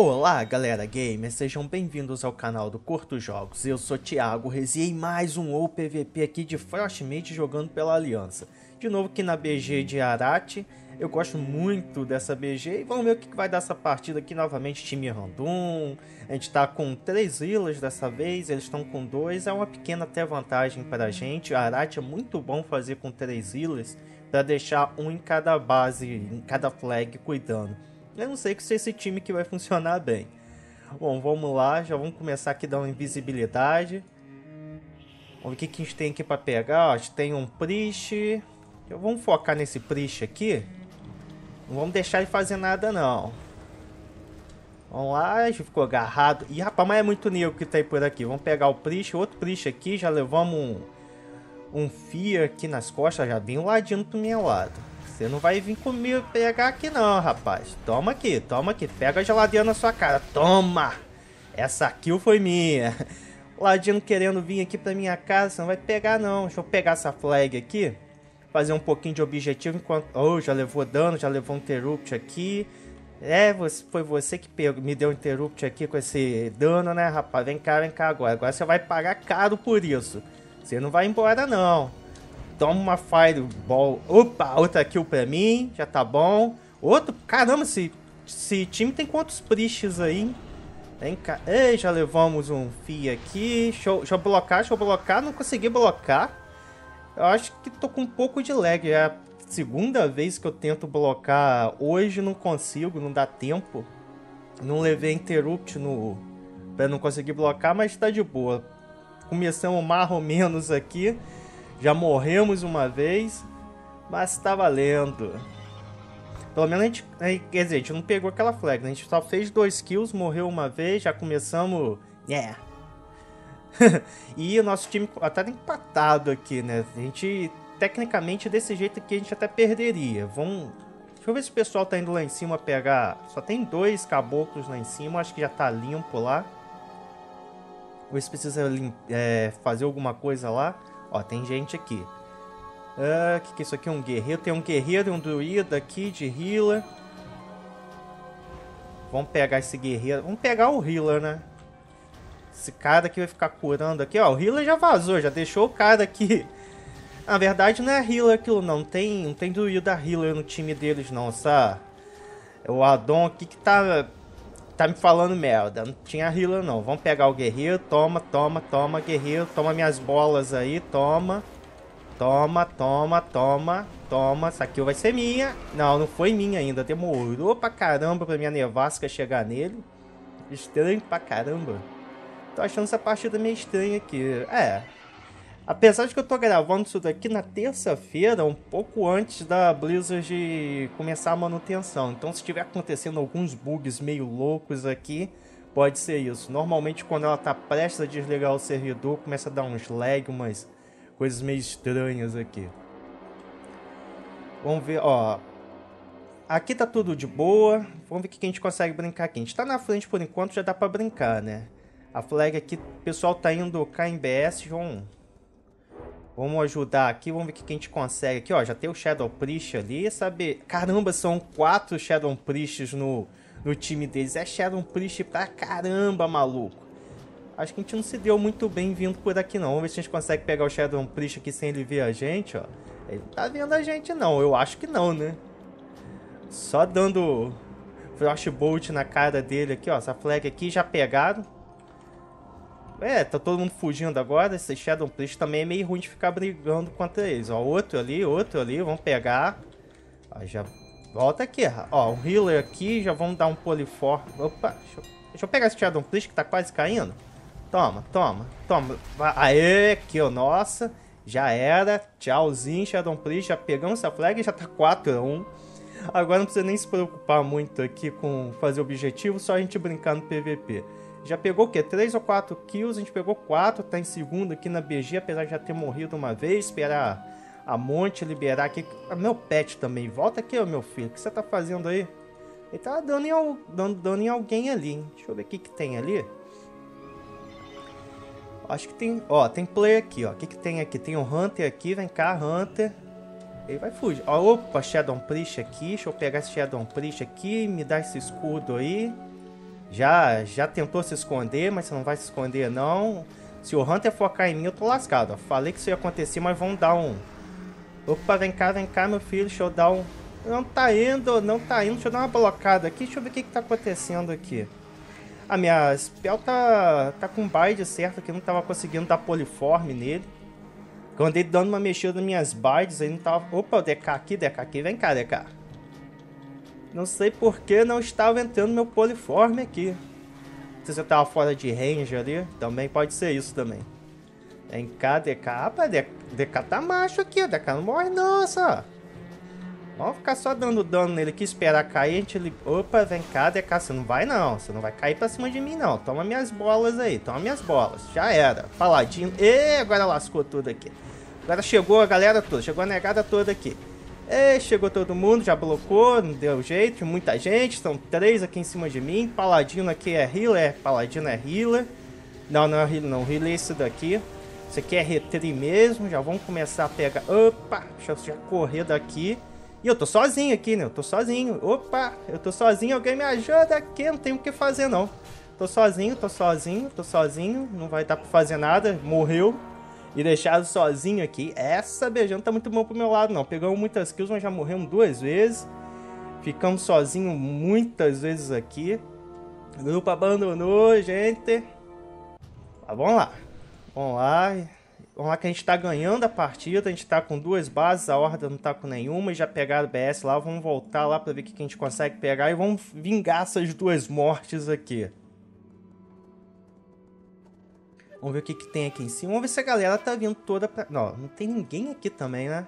Olá galera gamers, sejam bem-vindos ao canal do Curto Jogos, eu sou Thiago Rezi e mais um ou PVP aqui de Frost Mage jogando pela Aliança. De novo aqui na BG de Arati, eu gosto muito dessa BG e vamos ver o que vai dar essa partida aqui novamente, time random. A gente tá com 3 ilhas dessa vez, eles estão com 2, é uma pequena até vantagem pra gente. A Arati é muito bom fazer com 3 ilhas pra deixar um em cada base, em cada flag cuidando. Eu não sei se é esse time que vai funcionar bem. Bom, vamos lá. Já vamos começar aqui a dar uma invisibilidade. Vamos ver o que a gente tem aqui para pegar. Ó, a gente tem um Priest. Então, vamos focar nesse Priest aqui. Não vamos deixar ele fazer nada, não. Vamos lá. A gente ficou agarrado. Ih, rapaz, mas é muito nível que tá aí por aqui. Vamos pegar o Priest. Outro Priest aqui. Já levamos um Fear aqui nas costas. Já bem ladinho pro meu lado. Você não vai vir comigo pegar aqui não, rapaz. Toma aqui, toma aqui. Pega a geladeira na sua cara. Toma! Essa kill foi minha. O ladino querendo vir aqui pra minha casa. Você não vai pegar não. Deixa eu pegar essa flag aqui. Fazer um pouquinho de objetivo enquanto... Oh, já levou dano, já levou um interrupt aqui. É, foi você que pegou, me deu um interrupt aqui com esse dano, né, rapaz? Vem cá agora. Agora você vai pagar caro por isso. Você não vai embora não. Toma uma Fireball. Opa, outra kill pra mim. Já tá bom. Outro. Caramba, esse time tem quantos Priests aí, hein? Vem cá. Ei, já levamos um Fia aqui. Deixa eu blocar, Não consegui blocar. Eu acho que tô com um pouco de lag. É a segunda vez que eu tento blocar hoje. Não consigo, não dá tempo. Não levei interrupt no... pra não conseguir blocar, mas tá de boa. Começamos mais ou menos aqui. Já morremos uma vez, mas tá valendo. Pelo menos a gente... Quer dizer, a gente não pegou aquela flag, né? A gente só fez 2 kills, morreu uma vez, já começamos... E o nosso time tá empatado aqui, né? A gente, tecnicamente, desse jeito aqui, a gente até perderia. Vamos... Deixa eu ver se o pessoal tá indo lá em cima pegar... Só tem 2 caboclos lá em cima, acho que já tá limpo lá. Ou se precisa fazer alguma coisa lá. Ó, tem gente aqui. O que é isso aqui? Um guerreiro. Tem um guerreiro e um druida aqui de healer. Vamos pegar esse guerreiro. Vamos pegar o healer, né? Esse cara aqui vai ficar curando aqui. Ó, o healer já vazou. Já deixou o cara aqui. Na verdade, não é healer aquilo, não. Não tem druida healer no time deles, não, sabe? É o addon aqui que tá me falando merda, não tinha healer não. Vamos pegar o guerreiro, toma, toma, toma, guerreiro, toma minhas bolas aí, toma. Toma, toma, toma, toma, essa kill vai ser minha. Não, não foi minha ainda, demorou pra caramba pra minha nevasca chegar nele. Estranho pra caramba. Tô achando essa partida meio estranha aqui, é. Apesar de que eu tô gravando isso daqui na terça-feira, um pouco antes da Blizzard começar a manutenção. Então se tiver acontecendo alguns bugs meio loucos aqui, pode ser isso. Normalmente quando ela tá prestes a desligar o servidor, começa a dar uns lag, umas coisas meio estranhas aqui. Vamos ver, ó. Aqui tá tudo de boa. Vamos ver o que a gente consegue brincar aqui. A gente tá na frente por enquanto, já dá pra brincar, né? A flag aqui, o pessoal tá indo KMBS, João... Vamos ajudar aqui, vamos ver o que a gente consegue aqui, ó. Já tem o Shadow Priest ali, sabe? Caramba, são 4 Shadow Priests no time deles. É Shadow Priest pra caramba, maluco. Acho que a gente não se deu muito bem vindo por aqui, não. Vamos ver se a gente consegue pegar o Shadow Priest aqui sem ele ver a gente, ó. Ele não tá vendo a gente, não. Eu acho que não, né? Só dando Frostbolt na cara dele aqui, ó. Essa flag aqui já pegaram. É, tá todo mundo fugindo agora. Esse Shadow Priest também é meio ruim de ficar brigando contra eles. Ó, outro ali, vamos pegar. Ó, já volta aqui, ó, um healer aqui, já vamos dar um poliforme. Opa, deixa eu pegar esse Shadow Priest que tá quase caindo. Toma, toma, toma. Aê, aqui, ó, nossa. Já era, tchauzinho Shadow Priest. Já pegamos essa flag e já tá 4-1. Agora não precisa nem se preocupar muito aqui com fazer objetivo, só a gente brincar no PVP. Já pegou o quê? 3 ou 4 kills, a gente pegou 4, tá em segundo aqui na BG, apesar de já ter morrido uma vez, esperar a Monte liberar aqui. Meu pet também, volta aqui, ó, meu filho, o que você tá fazendo aí? Ele tá dando em alguém ali, hein? Deixa eu ver o que tem ali. Acho que tem, ó, tem player aqui, ó, o que tem aqui? Tem um Hunter aqui, vem cá, Hunter. Ele vai fugir, ó, opa, Shadow Priest aqui, deixa eu pegar esse Shadow Priest aqui, me dá esse escudo aí. Já tentou se esconder, mas você não vai se esconder, não. Se o Hunter focar em mim, eu tô lascado. Falei que isso ia acontecer, mas vão dar um... Opa, vem cá, meu filho, deixa eu dar um... Não tá indo, não tá indo. Deixa eu dar uma blocada aqui, deixa eu ver o que que tá acontecendo aqui. A minha spell tá com bide certo aqui, não tava conseguindo dar poliforme nele. Eu andei dando uma mexida nas minhas bides, aí não tava... Opa, o DK aqui, vem cá, DK. Não sei por que não estava entrando meu poliforme aqui. Não sei se eu tava fora de range ali, também pode ser isso também. Vem cá, DK. Rapaz, DK tá macho aqui, DK não morre não, só. Vamos ficar só dando dano nele aqui, esperar cair, a gente... Opa, vem cá, DK, você não vai não, você não vai cair pra cima de mim não. Toma minhas bolas aí, toma minhas bolas. Já era, paladino. E agora lascou tudo aqui. Agora chegou a galera toda, chegou a negada toda aqui. E chegou todo mundo, já blocou, não deu jeito, muita gente, são 3 aqui em cima de mim. Paladino aqui é healer, paladino é healer. Não, não é healer não, healer é isso daqui. Isso aqui é retri mesmo, já vamos começar a pegar... Opa, deixa eu já correr daqui. E eu tô sozinho aqui, né? Eu tô sozinho. Opa, eu tô sozinho, alguém me ajuda aqui, não tem o que fazer não. Tô sozinho, não vai dar pra fazer nada, morreu. E deixado sozinho aqui. Essa BG não tá muito bom pro meu lado, não. Pegamos muitas kills, mas já morremos 2 vezes. Ficamos sozinhos muitas vezes aqui. O grupo abandonou, gente. Mas vamos lá. Vamos lá que a gente tá ganhando a partida. A gente tá com 2 bases, a horda não tá com nenhuma. Já pegaram o BS lá. Vamos voltar lá pra ver o que a gente consegue pegar. E vamos vingar essas 2 mortes aqui. Vamos ver o que que tem aqui em cima. Vamos ver se a galera tá vindo toda pra... Não, não tem ninguém aqui também, né?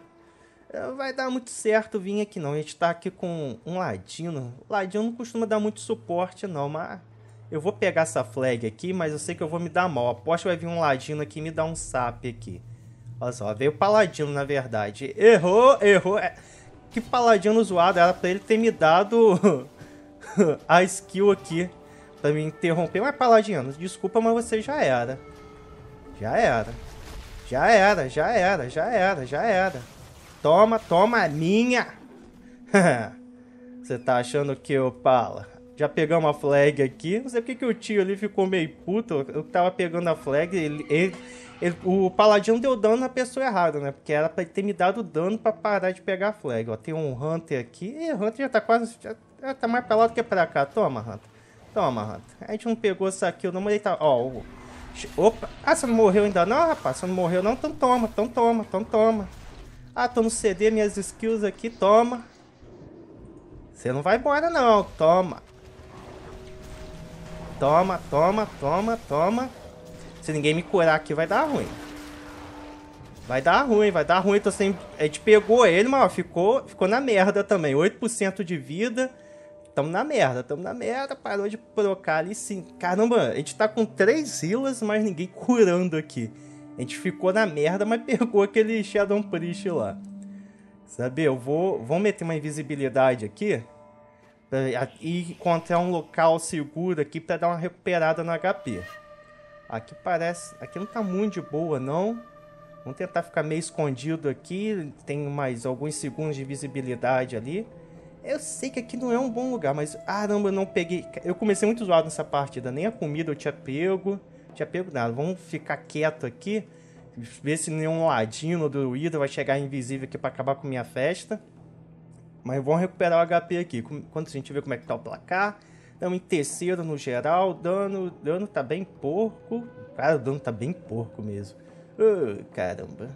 Vai dar muito certo vir aqui não. A gente tá aqui com um ladino. O ladino não costuma dar muito suporte não, mas... Eu vou pegar essa flag aqui, mas eu sei que eu vou me dar mal. Aposto que vai vir um ladino aqui e me dar um sap aqui. Olha só, veio o paladino na verdade. Errou. Que paladino zoado. Era pra ele ter me dado a skill aqui. Pra me interromper. Mas paladino, desculpa, mas você já era. Já era. Toma a minha. Você tá achando que eu pala? Já pegamos a flag aqui. Não sei porque que o tio ali ficou meio puto. Eu tava pegando a flag. O paladino deu dano na pessoa errada, né? Porque era pra ter me dado dano pra parar de pegar a flag. Ó, tem um Hunter aqui. E o Hunter já tá quase... Já tá mais pra lá do que pra cá. Toma, Hunter. A gente não pegou essa kill não, mas ele tá... Ó, opa, ah, você não morreu ainda não, rapaz? Você não morreu não? Então toma, toma. Ah, tô no CD, minhas skills aqui, toma. Você não vai embora não, toma. Toma. Se ninguém me curar aqui, vai dar ruim. Vai dar ruim, tô sem... A gente pegou ele, mas ficou na merda também. 8% de vida... Tamo na merda, parou de procar ali sim. Caramba, a gente tá com 3 healers, mas ninguém curando aqui. A gente ficou na merda, mas pegou aquele Shadow Priest lá. Sabe, eu vou meter uma invisibilidade aqui. E encontrar um local seguro aqui pra dar uma recuperada no HP. Aqui parece... Aqui não tá muito de boa, não. Vamos tentar ficar meio escondido aqui. Tem mais alguns segundos de visibilidade ali. Eu sei que aqui não é um bom lugar, mas... Caramba, eu não peguei... Eu comecei muito zoado nessa partida. Nem a comida eu tinha pego. Não tinha pego nada. Vamos ficar quieto aqui. Ver se nenhum ladino do Ida vai chegar invisível aqui pra acabar com minha festa. Mas vamos recuperar o HP aqui. Quando a gente vê como é que tá o placar. Estamos em terceiro no geral. Dano tá bem porco. Cara, o dano tá bem porco mesmo. Caramba.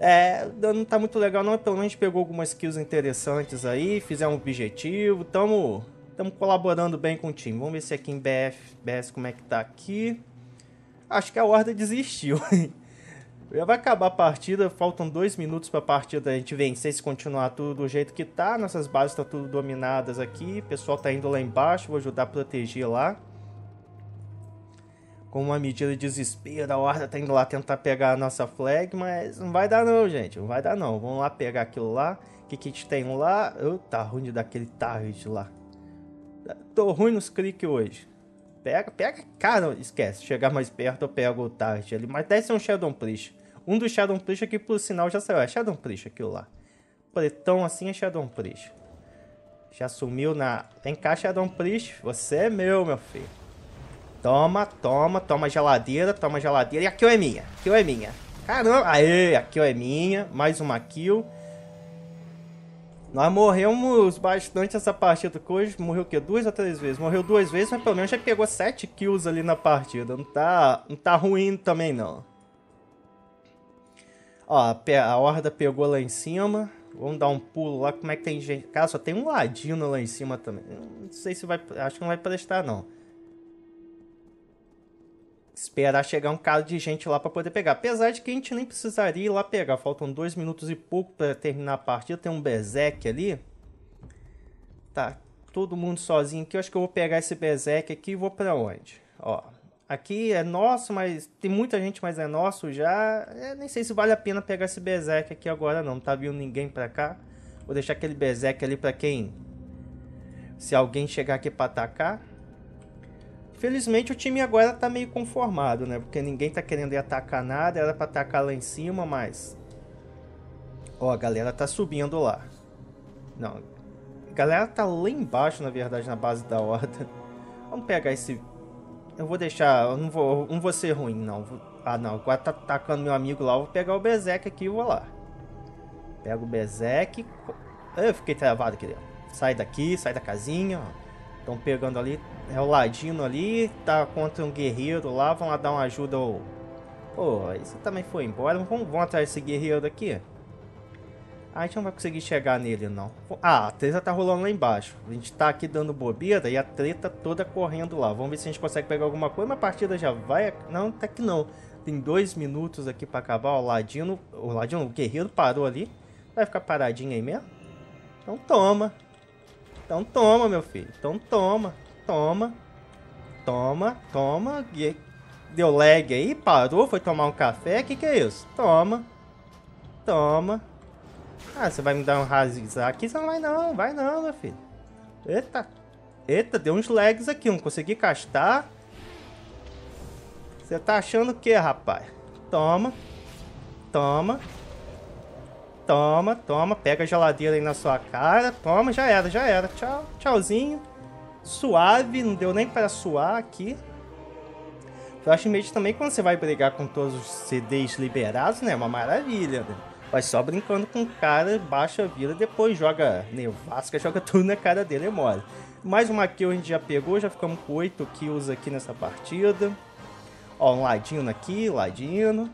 É, não tá muito legal não, pelo menos pegou algumas kills interessantes aí, fizemos um objetivo, tamo colaborando bem com o time. Vamos ver se aqui em BS como é que tá aqui. Acho que a horda desistiu, hein? Já vai acabar a partida, faltam 2 minutos pra partida a gente vencer se continuar tudo do jeito que tá. Nossas bases tá tudo dominadas aqui, o pessoal tá indo lá embaixo, vou ajudar a proteger lá. Com uma medida de desespero, a horda tá indo lá tentar pegar a nossa flag, mas não vai dar não, gente. Não vai dar não. Vamos lá pegar aquilo lá. O que que a gente tem lá? Tá ruim de dar aquele target lá. Tô ruim nos cliques hoje. Pega. Cara, esquece. Chegar mais perto eu pego o target ali. Mas deve ser um Shadow Priest. Um dos Shadow Priest aqui, por sinal, já saiu. É Shadow Priest aquilo lá. Pretão assim é Shadow Priest. Já sumiu na... Tem caixa de um priest? Você é meu filho. Toma, toma, toma geladeira. E a kill é minha, Caramba, aê, a kill é minha. Mais uma kill. Nós morremos bastante essa partida com hoje. Morreu o quê? 2 ou 3 vezes? Morreu 2 vezes, mas pelo menos já pegou 7 kills ali na partida. Não tá ruim também, não. Ó, a horda pegou lá em cima. Vamos dar um pulo lá. Como é que tem gente? Cara, só tem um ladino lá em cima também. Não sei se vai... Acho que não vai prestar, não. Esperar chegar um cara de gente lá pra poder pegar. Apesar de que a gente nem precisaria ir lá pegar. Faltam 2 minutos e pouco pra terminar a partida. Tem um Berserk ali. Tá todo mundo sozinho aqui. Eu acho que eu vou pegar esse Berserk aqui e vou pra onde? Ó, aqui é nosso, mas tem muita gente, mas é nosso já. Eu nem sei se vale a pena pegar esse Berserk aqui agora não. Não tá vindo ninguém pra cá. Vou deixar aquele Berserk ali pra quem... Se alguém chegar aqui pra atacar... Felizmente o time agora tá meio conformado, né? Porque ninguém tá querendo ir atacar nada. Era pra atacar lá em cima, mas... Ó, a galera tá subindo lá. Não. A galera tá lá embaixo, na verdade, na base da horda. Vamos pegar esse... Eu vou deixar... Eu não vou ser ruim, não. Ah, não. Agora tá atacando meu amigo lá. Eu vou pegar o Berserk aqui e vou lá. Pego o Berserk. Eu fiquei travado aqui. Sai daqui, sai da casinha, ó. Estão pegando ali, é o ladino ali, tá contra um guerreiro lá, vão lá dar uma ajuda ao... Pô, esse também foi embora, vamos atrás desse guerreiro aqui. Ah, a gente não vai conseguir chegar nele não. Ah, a treta tá rolando lá embaixo, a gente tá aqui dando bobeira e a treta toda correndo lá. Vamos ver se a gente consegue pegar alguma coisa, mas a partida já vai... Não, até que não, tem 2 minutos aqui pra acabar, ó, o guerreiro parou ali, vai ficar paradinho aí mesmo? Então toma. Então toma, meu filho. Então toma. Toma. Deu lag aí, parou, foi tomar um café. Que é isso? Toma. Ah, você vai me dar um rasizar aqui? Você não vai não. Vai não, meu filho. Eita. Eita, deu uns lags aqui. Não consegui castar. Você tá achando o que, rapaz? Toma. Toma, pega a geladeira aí na sua cara, toma, já era, tchau, tchauzinho, suave, não deu nem para suar aqui. Frostmate também, quando você vai brigar com todos os CDs liberados, né, é uma maravilha, né? Vai só brincando com o cara, baixa a vida, depois joga nevasca, joga tudo na cara dele e mole. Mais uma kill a gente já pegou, já ficamos com 8 kills aqui nessa partida. Ó, um ladino aqui, ladino.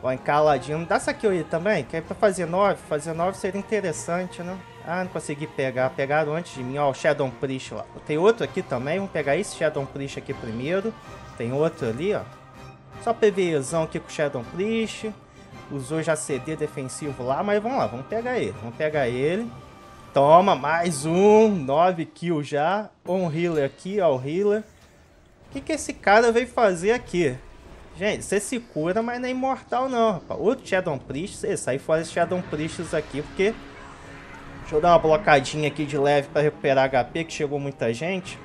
Ó, encaladinho. Dá essa kill aí também, que é pra fazer 9. Fazer 9 seria interessante, né? Ah, não consegui pegar. Pegaram antes de mim. Ó, o Shadow Priest lá. Tem outro aqui também. Vamos pegar esse Shadow Priest aqui primeiro. Tem outro ali, ó. Só PVEzão aqui com o Shadow Priest. Usou já CD defensivo lá, mas vamos lá. Vamos pegar ele. Toma, mais um. 9 kills já. Um healer aqui, ó. O healer. O que que esse cara veio fazer aqui? Gente, você se cura, mas não é imortal não, rapaz. Outro Shadow Priest, você sai fora esses Shadow Priests aqui, porque... Deixa eu dar uma blocadinha aqui de leve pra recuperar HP, que chegou muita gente.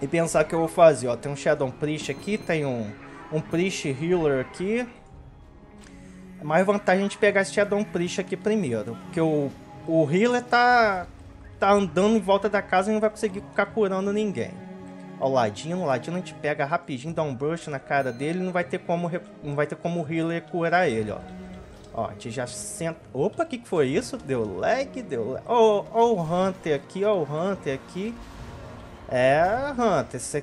E pensar o que eu vou fazer, ó. Tem um Shadow Priest aqui, tem um Priest Healer aqui. É mais vantagem de pegar esse Shadow Priest aqui primeiro. Porque o Healer tá andando em volta da casa e não vai conseguir ficar curando ninguém. Ó, o ladino a gente pega rapidinho, dá um burst na cara dele, não vai ter como o healer curar ele, ó. Ó, a gente já senta... Opa, que foi isso? Deu lag, Ó, o Hunter aqui, É, Hunter,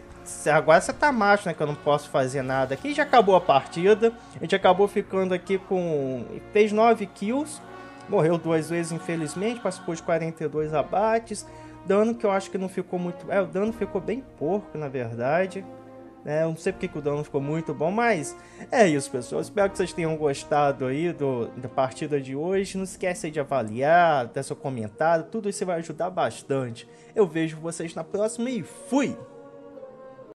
agora você tá macho, né, que eu não posso fazer nada aqui. Já acabou a partida, a gente acabou ficando aqui com... Fez 9 kills, morreu 2 vezes, infelizmente, participou de 42 abates... Dano que eu acho que não ficou muito... É, o dano ficou bem porco, na verdade. É, eu não sei porque que o dano ficou muito bom, mas... É isso, pessoal. Espero que vocês tenham gostado aí da partida de hoje. Não esquece aí de avaliar, dar seu comentário. Tudo isso vai ajudar bastante. Eu vejo vocês na próxima e fui!